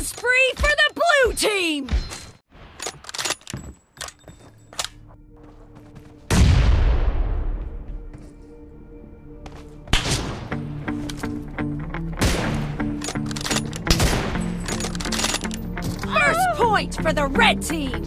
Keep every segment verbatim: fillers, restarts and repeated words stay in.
Killing spree for the blue team! First point for the red team!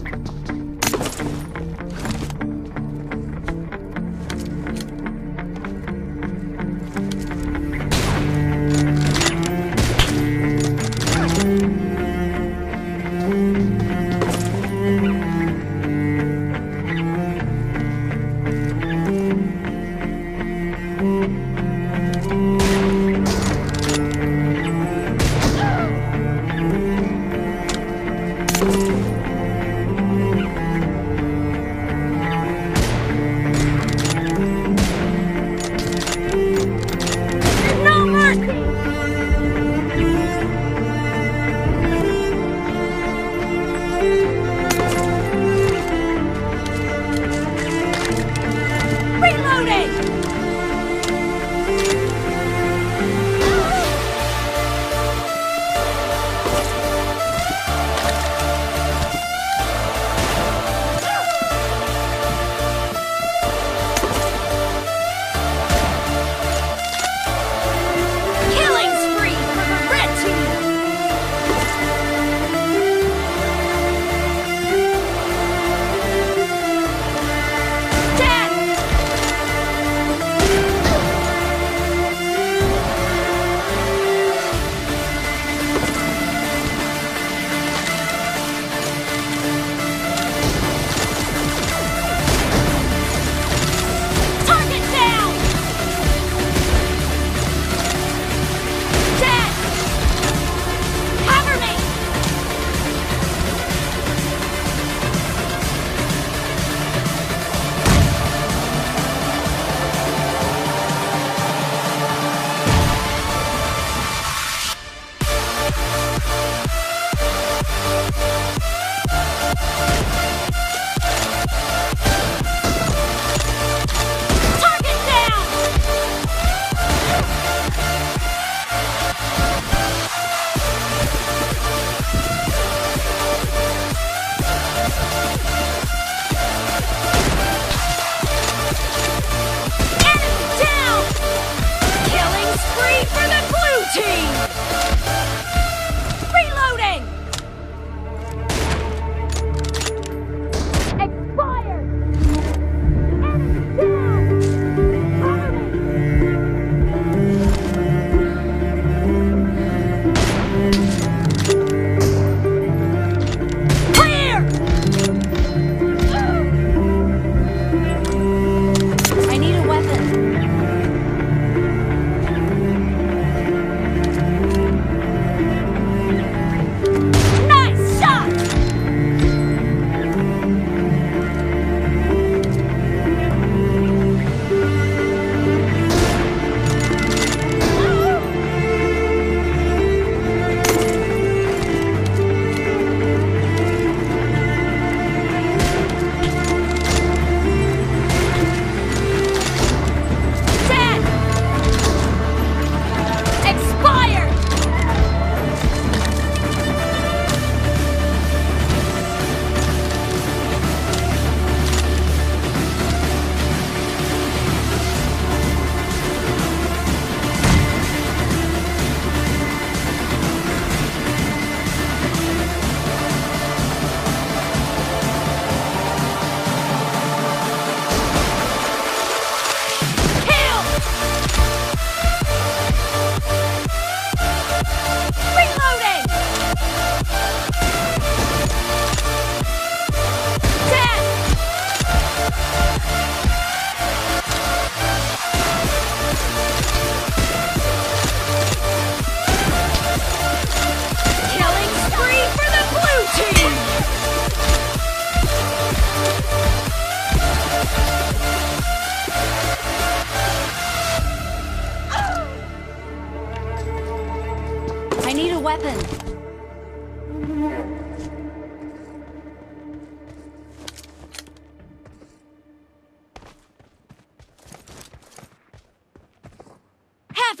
Half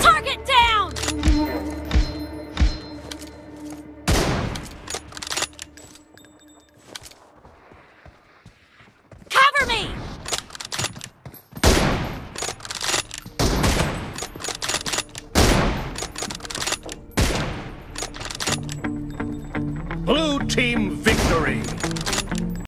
Target down! Cover me! Blue team victory!